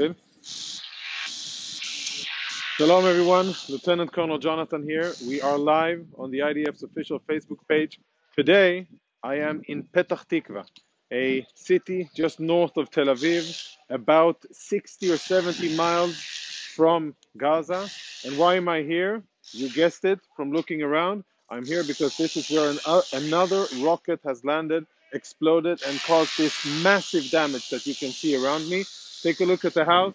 In. Shalom everyone, Lieutenant Colonel Jonathan here. We are live on the IDF's official Facebook page. Today I am in Petah Tikva, a city just north of Tel Aviv, about 60 or 70 miles from Gaza. And why am I here? You guessed it from looking around. I'm here because this is where another rocket has landed, exploded, and caused this massive damage that you can see around me. Take a look at the house.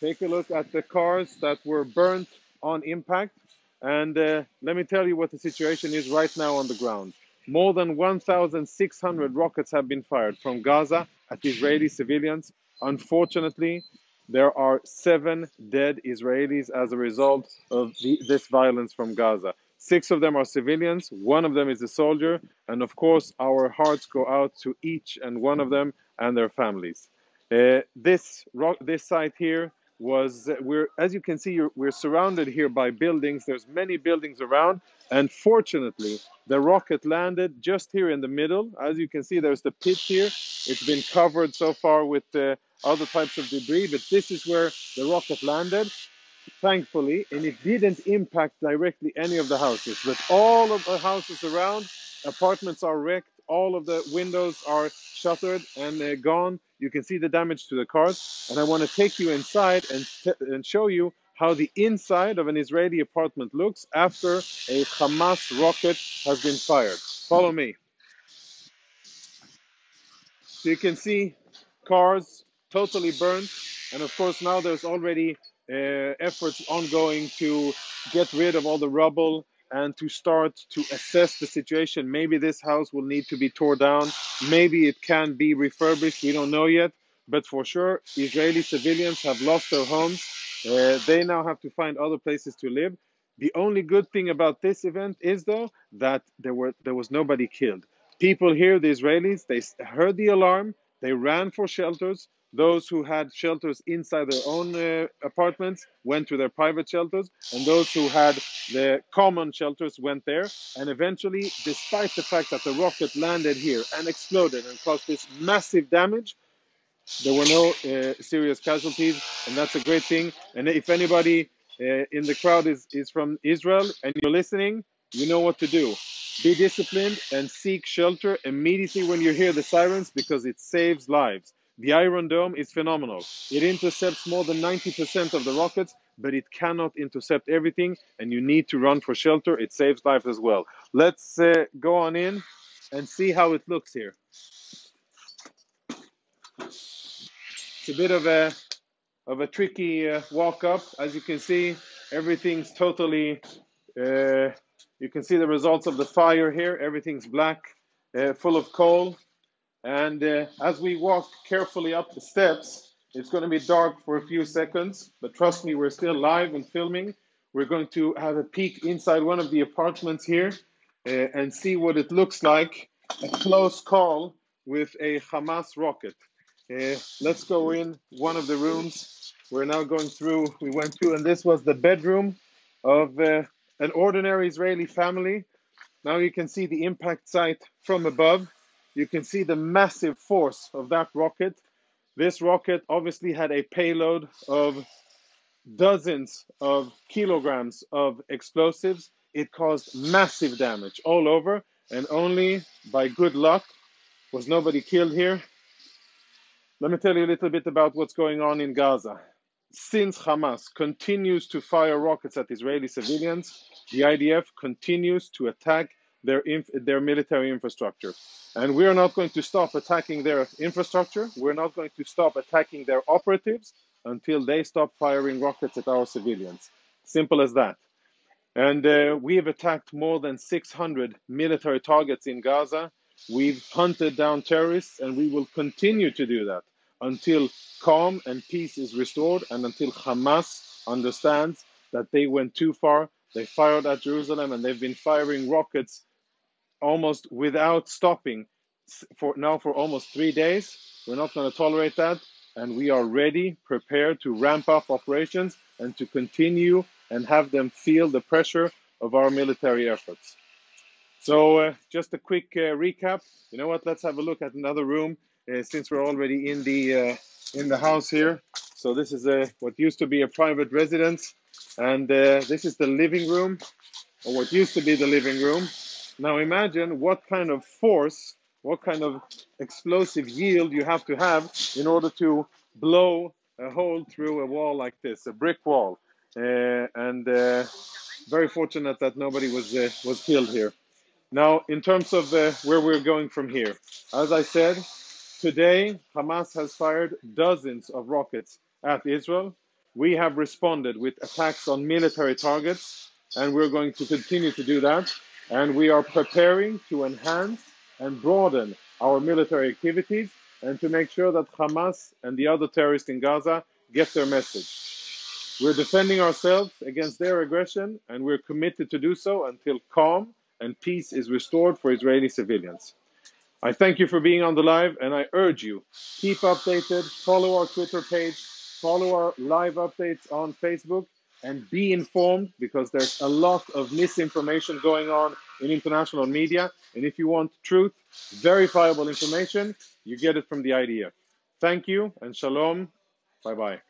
Take a look at the cars that were burnt on impact. And let me tell you what the situation is right now on the ground. More than 1,600 rockets have been fired from Gaza at Israeli civilians. Unfortunately, there are 7 dead Israelis as a result of this violence from Gaza. 6 of them are civilians, 1 of them is a soldier, and of course our hearts go out to each and one of them and their families. This site here was, as you can see, we're surrounded here by buildings. There's many buildings around, and fortunately the rocket landed just here in the middle. As you can see, there's the pit here. It's been covered so far with other types of debris, but this is where the rocket landed, thankfully, and it didn't impact directly any of the houses. But all of the houses around, apartments are wrecked, all of the windows are shuttered and gone. You can see the damage to the cars, and I want to take you inside and show you how the inside of an Israeli apartment looks after a Hamas rocket has been fired. Follow me. So you can see cars totally burnt, and of course now there's already efforts ongoing to get rid of all the rubble and to start to assess the situation. Maybe this house will need to be torn down. Maybe it can be refurbished. We don't know yet. But for sure, Israeli civilians have lost their homes. They now have to find other places to live. The only good thing about this event is, though, that there was nobody killed. People here, the Israelis, they heard the alarm. They ran for shelters. Those who had shelters inside their own apartments went to their private shelters, and those who had the common shelters went there. And eventually, despite the fact that the rocket landed here and exploded and caused this massive damage, there were no serious casualties, and that's a great thing. And if anybody in the crowd is from Israel and you're listening, you know what to do. Be disciplined and seek shelter immediately when you hear the sirens, because it saves lives. The Iron Dome is phenomenal. It intercepts more than 90% of the rockets, but it cannot intercept everything, and you need to run for shelter. It saves lives as well. Let's go on in and see how it looks here. It's a bit of a tricky walk up. As you can see, everything's totally, you can see the results of the fire here. Everything's black, full of coal. And as we walk carefully up the steps, it's going to be dark for a few seconds, but trust me, we're still live and filming. We're going to have a peek inside one of the apartments here and see what it looks like. A close call with a Hamas rocket. Let's go in one of the rooms. We're now going through, we went through, and this was the bedroom of an ordinary Israeli family. Now you can see the impact site from above. You can see the massive force of that rocket. This rocket obviously had a payload of dozens of kilograms of explosives. It caused massive damage all over, and only by good luck was nobody killed here. Let me tell you a little bit about what's going on in Gaza. Since Hamas continues to fire rockets at Israeli civilians, the IDF continues to attack their military infrastructure. And we're not going to stop attacking their infrastructure. We're not going to stop attacking their operatives until they stop firing rockets at our civilians. Simple as that. And we have attacked more than 600 military targets in Gaza. We've hunted down terrorists, and we will continue to do that until calm and peace is restored, and until Hamas understands that they went too far. They fired at Jerusalem, and they've been firing rockets almost without stopping for almost 3 days. We're not going to tolerate that, and we are ready, prepared to ramp up operations and to continue and have them feel the pressure of our military efforts. So just a quick recap. You know what, let's have a look at another room since we're already in the house here. So this is what used to be a private residence, and this is the living room, or what used to be the living room. Now imagine what kind of force, what kind of explosive yield you have to have in order to blow a hole through a wall like this, a brick wall. Very fortunate that nobody was killed here. Now, in terms of where we're going from here, as I said, today Hamas has fired dozens of rockets at Israel. We have responded with attacks on military targets, and we're going to continue to do that. And we are preparing to enhance and broaden our military activities and to make sure that Hamas and the other terrorists in Gaza get their message. We're defending ourselves against their aggression, and we're committed to do so until calm and peace is restored for Israeli civilians. I thank you for being on the live, and I urge you, keep updated, follow our Twitter page, follow our live updates on Facebook, and be informed, because there's a lot of misinformation going on in international media, and if you want truth, verifiable information, you get it from the IDF. Thank you, and shalom. Bye-bye.